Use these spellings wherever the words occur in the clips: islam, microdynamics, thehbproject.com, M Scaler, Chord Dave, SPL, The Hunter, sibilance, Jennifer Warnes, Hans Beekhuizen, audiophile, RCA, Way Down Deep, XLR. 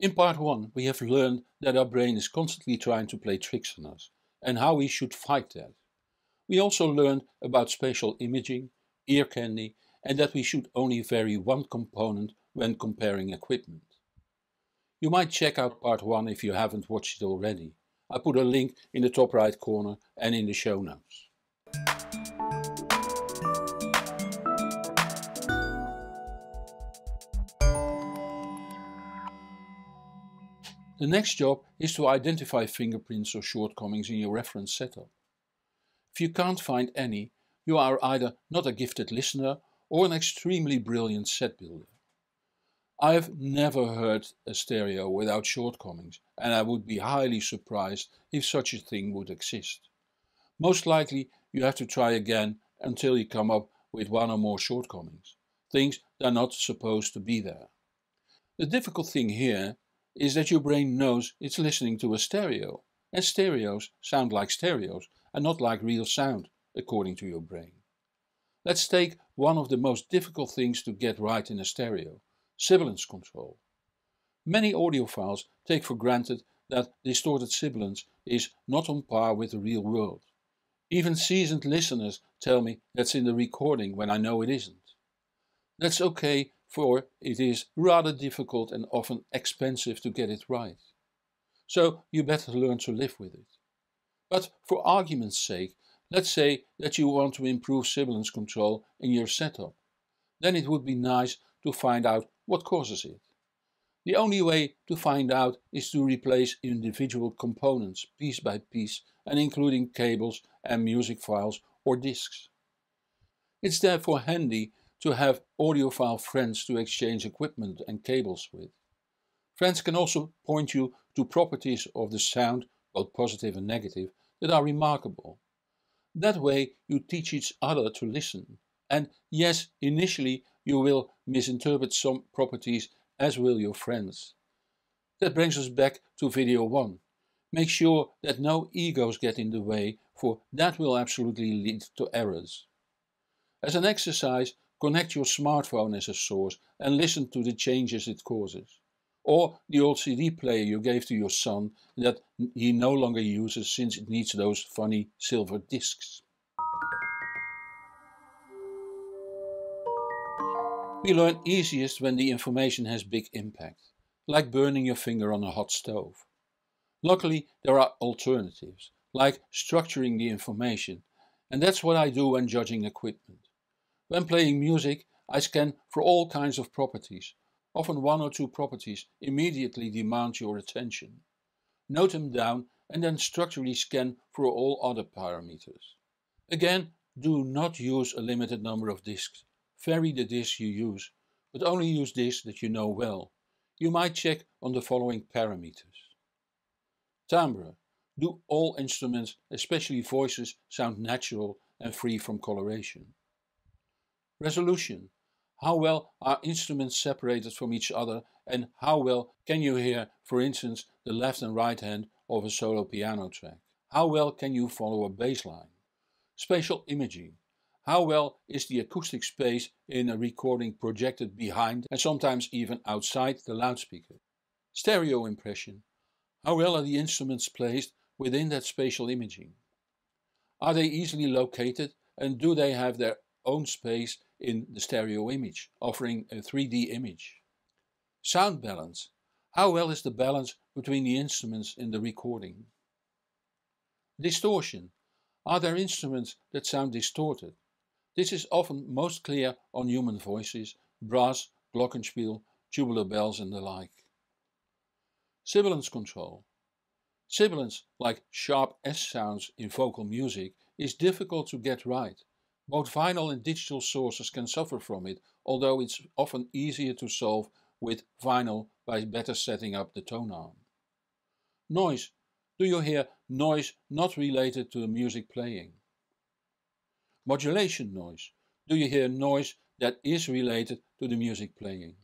In part 1 we have learned that our brain is constantly trying to play tricks on us, and how we should fight that. We also learned about spatial imaging, ear candy, and that we should only vary one component when comparing equipment. You might check out part 1 if you haven't watched it already. I put a link in the top right corner and in the show notes. The next job is to identify fingerprints or shortcomings in your reference setup. If you can't find any, you are either not a gifted listener or an extremely brilliant set builder. I have never heard a stereo without shortcomings, and I would be highly surprised if such a thing would exist. Most likely you have to try again until you come up with one or more shortcomings, things that are not supposed to be there. The difficult thing here is that your brain knows it's listening to a stereo, and stereos sound like stereos and not like real sound, according to your brain. Let's take one of the most difficult things to get right in a stereo, sibilance control. Many audiophiles take for granted that distorted sibilance is not on par with the real world. Even seasoned listeners tell me that's in the recording when I know it isn't. That's okay, for it is rather difficult and often expensive to get it right. So you better learn to live with it. But for argument's sake, let's say that you want to improve sibilance control in your setup. Then it would be nice to find out what causes it. The only way to find out is to replace individual components piece by piece and including cables and music files or discs. It's therefore handy to have audiophile friends to exchange equipment and cables with. Friends can also point you to properties of the sound, both positive and negative, that are remarkable. That way you teach each other to listen. And yes, initially you will misinterpret some properties, as will your friends. That brings us back to video 1. Make sure that no egos get in the way, for that will absolutely lead to errors. As an exercise, connect your smartphone as a source and listen to the changes it causes. Or the old CD player you gave to your son that he no longer uses since it needs those funny silver discs. We learn easiest when the information has big impact, like burning your finger on a hot stove. Luckily there are alternatives, like structuring the information, and that's what I do when judging equipment. When playing music, I scan for all kinds of properties. Often one or two properties immediately demand your attention. Note them down and then structurally scan for all other parameters. Again, do not use a limited number of discs. Vary the discs you use, but only use discs that you know well. You might check on the following parameters. Timbre. Do all instruments, especially voices, sound natural and free from coloration? Resolution. How well are instruments separated from each other, and how well can you hear, for instance, the left and right hand of a solo piano track? How well can you follow a bass line? Spatial imaging. How well is the acoustic space in a recording projected behind and sometimes even outside the loudspeaker? Stereo impression. How well are the instruments placed within that spatial imaging? Are they easily located, and do they have their own space in the stereo image, offering a 3D image? Sound balance. How well is the balance between the instruments in the recording? Distortion. Are there instruments that sound distorted? This is often most clear on human voices, brass, glockenspiel, tubular bells and the like. Sibilance control. Sibilance, like sharp S sounds in vocal music, is difficult to get right. Both vinyl and digital sources can suffer from it, although it's often easier to solve with vinyl by better setting up the tone arm. Noise. Do you hear noise not related to the music playing? Modulation noise. Do you hear noise that is related to the music playing?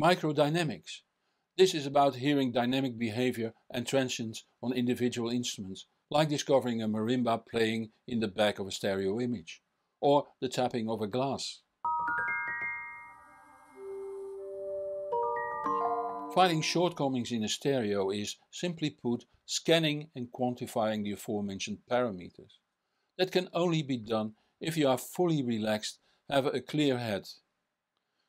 Microdynamics. This is about hearing dynamic behavior and transients on individual instruments, like discovering a marimba playing in the back of a stereo image, or the tapping of a glass. Finding shortcomings in a stereo is, simply put, scanning and quantifying the aforementioned parameters. That can only be done if you are fully relaxed, have a clear head.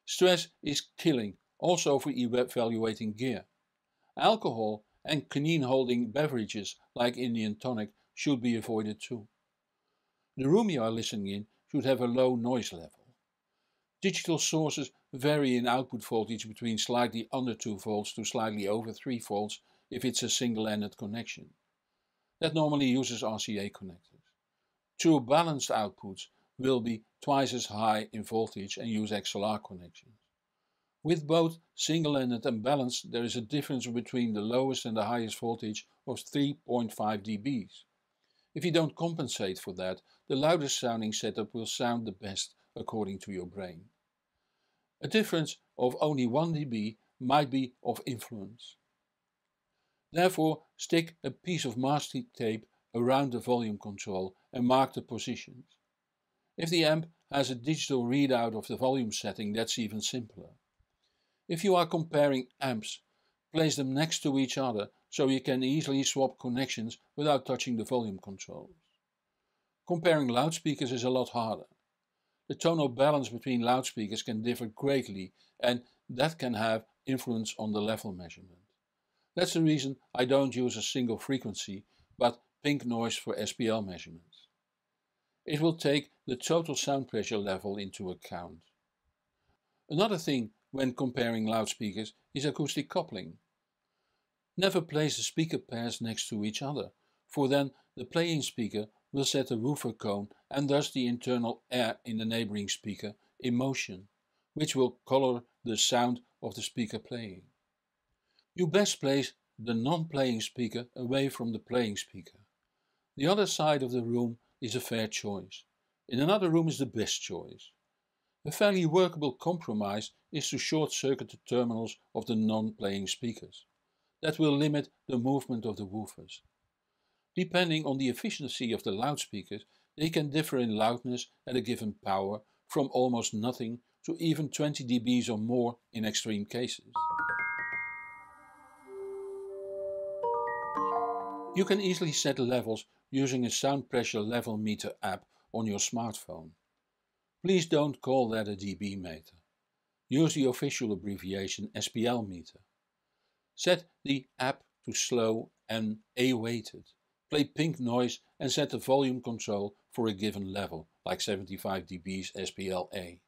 Stress is killing, also for evaluating gear. Alcohol and quinine-holding beverages like Indian tonic should be avoided too. The room you are listening in should have a low noise level. Digital sources vary in output voltage between slightly under 2 volts to slightly over 3 volts if it's a single-ended connection. That normally uses RCA connectors. True balanced outputs will be twice as high in voltage and use XLR connections. With both single-ended and balanced, there is a difference between the lowest and the highest voltage of 3.5 dB. If you don't compensate for that, the loudest sounding setup will sound the best according to your brain. A difference of only 1 dB might be of influence. Therefore, stick a piece of mastic tape around the volume control and mark the positions. If the amp has a digital readout of the volume setting, that's even simpler. If you are comparing amps, place them next to each other so you can easily swap connections without touching the volume controls. Comparing loudspeakers is a lot harder. The tonal balance between loudspeakers can differ greatly, and that can have influence on the level measurement. That's the reason I don't use a single frequency, but pink noise for SPL measurements. It will take the total sound pressure level into account. Another thing when comparing loudspeakers is acoustic coupling. Never place the speaker pairs next to each other, for then the playing speaker will set the woofer cone and thus the internal air in the neighboring speaker in motion, which will color the sound of the speaker playing. You best place the non-playing speaker away from the playing speaker. The other side of the room is a fair choice. In another room is the best choice. A fairly workable compromise is to short-circuit the terminals of the non-playing speakers. That will limit the movement of the woofers. Depending on the efficiency of the loudspeakers, they can differ in loudness at a given power from almost nothing to even 20 dBs or more in extreme cases. You can easily set levels using a sound pressure level meter app on your smartphone. Please don't call that a dB meter. Use the official abbreviation SPL meter. Set the app to slow and A-weighted. Play pink noise and set the volume control for a given level, like 75 dB's SPL-A.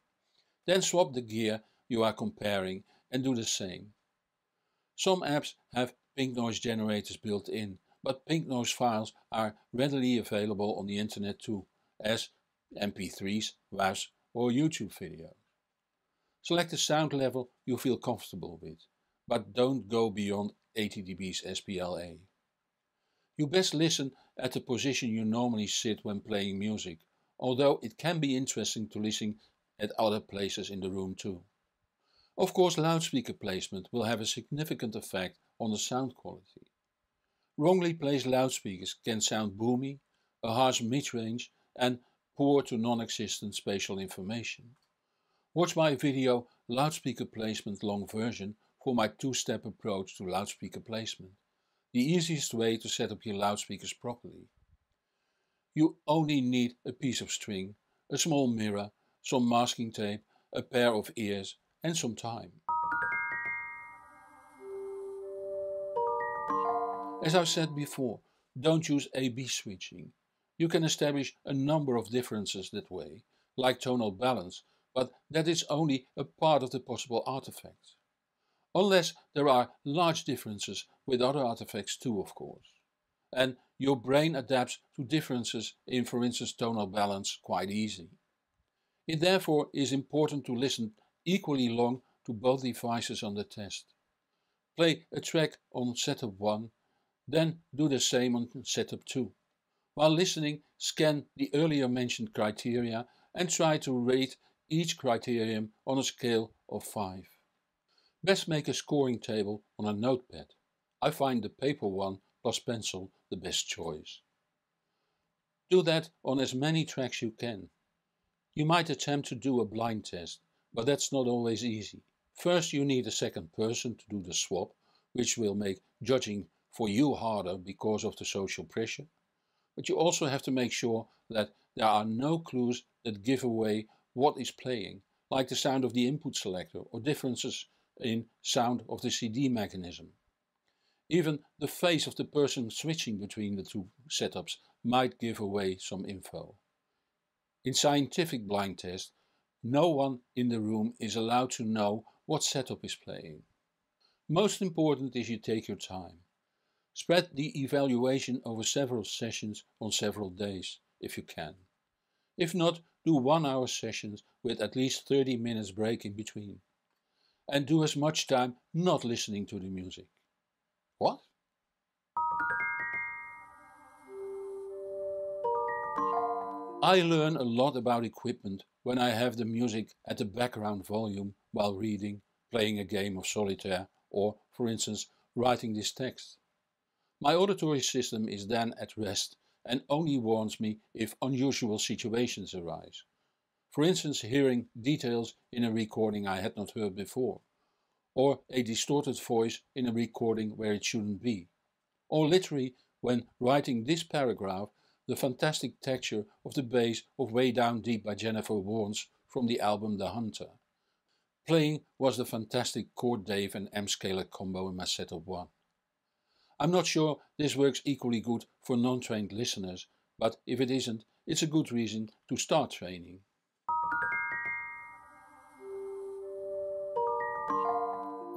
Then swap the gear you are comparing and do the same. Some apps have pink noise generators built in, but pink noise files are readily available on the internet too, as MP3's, WAVs or YouTube videos. Select a sound level you feel comfortable with, but don't go beyond 80 dB's SPL-A. You best listen at the position you normally sit when playing music, although it can be interesting to listen at other places in the room too. Of course, loudspeaker placement will have a significant effect on the sound quality. Wrongly placed loudspeakers can sound boomy, a harsh mid-range and poor to non-existent spatial information. Watch my video Loudspeaker Placement long version for my two-step approach to loudspeaker placement, the easiest way to set up your loudspeakers properly. You only need a piece of string, a small mirror, some masking tape, a pair of ears and some time. As I've said before, don't use A/B switching. You can establish a number of differences that way, like tonal balance, but that is only a part of the possible artifacts. Unless there are large differences with other artifacts too, of course. And your brain adapts to differences in, for instance, tonal balance quite easily. It therefore is important to listen equally long to both devices under test. Play a track on setup 1, then do the same on setup 2. While listening, scan the earlier mentioned criteria and try to rate each criterion on a scale of 5. Best make a scoring table on a notepad. I find the paper one plus pencil the best choice. Do that on as many tracks you can. You might attempt to do a blind test, but that's not always easy. First you need a second person to do the swap which will make judging for you harder because of the social pressure. But you also have to make sure that there are no clues that give away what is playing, like the sound of the input selector or differences in sound of the CD mechanism. Even the face of the person switching between the two setups might give away some info. In scientific blind tests, no one in the room is allowed to know what setup is playing. Most important is you take your time. Spread the evaluation over several sessions on several days, if you can. If not, do 1 hour sessions with at least 30 minutes break in between. And do as much time not listening to the music. What? I learn a lot about equipment when I have the music at the background volume while reading, playing a game of solitaire or, for instance, writing this text. My auditory system is then at rest and only warns me if unusual situations arise. For instance, hearing details in a recording I had not heard before, or a distorted voice in a recording where it shouldn't be, or literally when writing this paragraph, the fantastic texture of the bass of Way Down Deep by Jennifer Warnes from the album The Hunter. Playing was the fantastic Chord Dave and M Scaler combo in my setup 1. I'm not sure this works equally good for non-trained listeners, but if it isn't, it's a good reason to start training.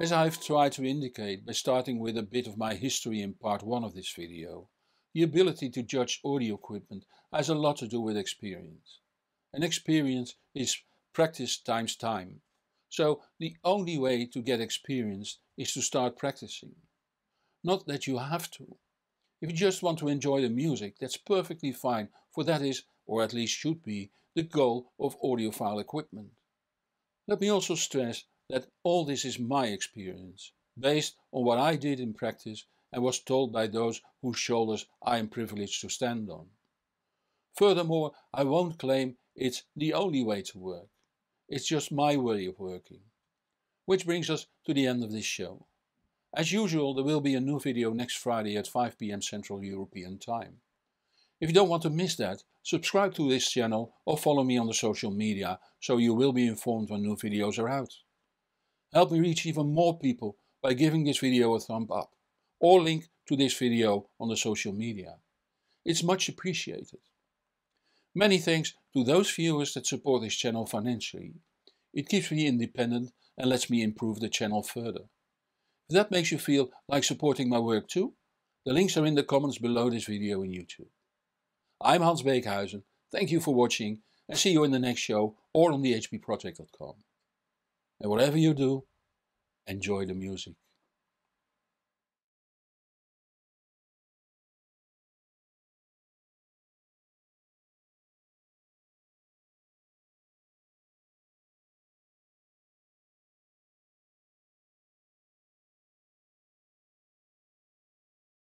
As I've tried to indicate by starting with a bit of my history in part 1 of this video, the ability to judge audio equipment has a lot to do with experience. And experience is practice times time. So the only way to get experienced is to start practicing. Not that you have to. If you just want to enjoy the music, that's perfectly fine, for that is, or at least should be, the goal of audiophile equipment. Let me also stress that all this is my experience, based on what I did in practice and was told by those whose shoulders I am privileged to stand on. Furthermore, I won't claim it's the only way to work. It's just my way of working. Which brings us to the end of this show. As usual, there will be a new video next Friday at 5 PM Central European Time. If you don't want to miss that, subscribe to this channel or follow me on the social media so you will be informed when new videos are out. Help me reach even more people by giving this video a thumb up or link to this video on the social media. It's much appreciated. Many thanks to those viewers that support this channel financially. It keeps me independent and lets me improve the channel further. If that makes you feel like supporting my work too, the links are in the comments below this video in YouTube. I'm Hans Beekhuizen, thank you for watching and see you in the next show or on thehbproject.com. And whatever you do, enjoy the music.